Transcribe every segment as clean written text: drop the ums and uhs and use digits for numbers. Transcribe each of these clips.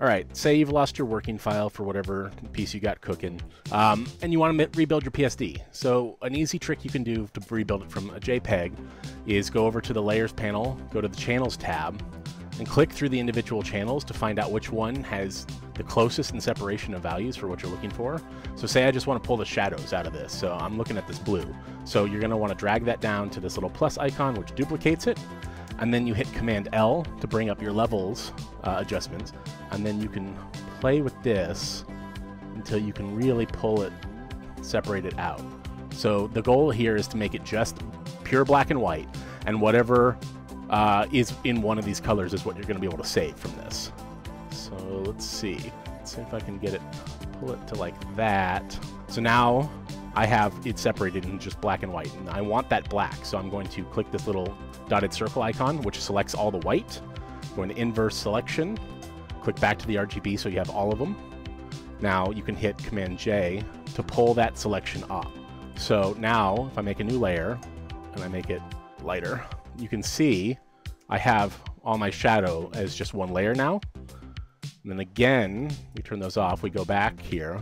All right, say you've lost your working file for whatever piece you got cooking, and you want to rebuild your PSD. So an easy trick you can do to rebuild it from a JPEG is go over to the Layers panel, go to the Channels tab, and click through the individual channels to find out which one has the closest in separation of values for what you're looking for. So say I just want to pull the shadows out of this, so I'm looking at this blue. So you're going to want to drag that down to this little plus icon, which duplicates it, and then you hit Command L to bring up your levels adjustments, and then you can play with this until you can really pull it, separate it out. So the goal here is to make it just pure black and white, and whatever is in one of these colors is what you're going to be able to save from this. So let's see. Let's see if I can get it, pull it to like that. So now I have it separated in just black and white, and I want that black. So I'm going to click this little dotted circle icon, which selects all the white. Going to inverse selection, click back to the RGB so you have all of them. Now you can hit Command-J to pull that selection up. So now if I make a new layer and I make it lighter, you can see I have all my shadow as just one layer now. And then again, we turn those off, we go back here,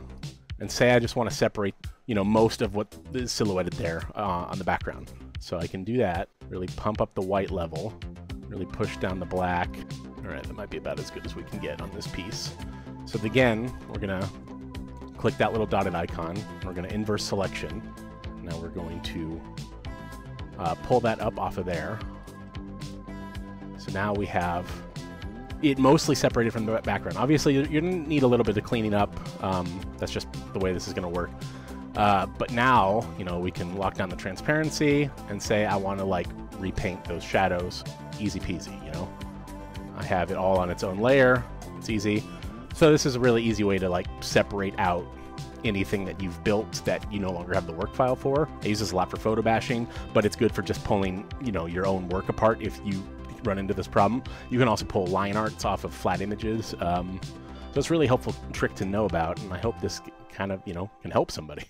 and say I just want to separate, you know, most of what is silhouetted there on the background. So I can do that, really pump up the white level, really push down the black. All right, that might be about as good as we can get on this piece. So again, we're gonna click that little dotted icon, we're gonna inverse selection. Now we're going to pull that up off of there. So now we have it mostly separated from the background. Obviously, you're gonna need a little bit of cleaning up. That's just the way this is gonna work. But now, you know, we can lock down the transparency and say I want to like repaint those shadows. Easy peasy, you know. I have it all on its own layer. It's easy. So this is a really easy way to like separate out anything that you've built that you no longer have the work file for. I use this a lot for photo bashing, but it's good for just pulling, you know, your own work apart if you run into this problem. You can also pull line arts off of flat images. So it's a really helpful trick to know about, and I hope this kind of, you know, can help somebody.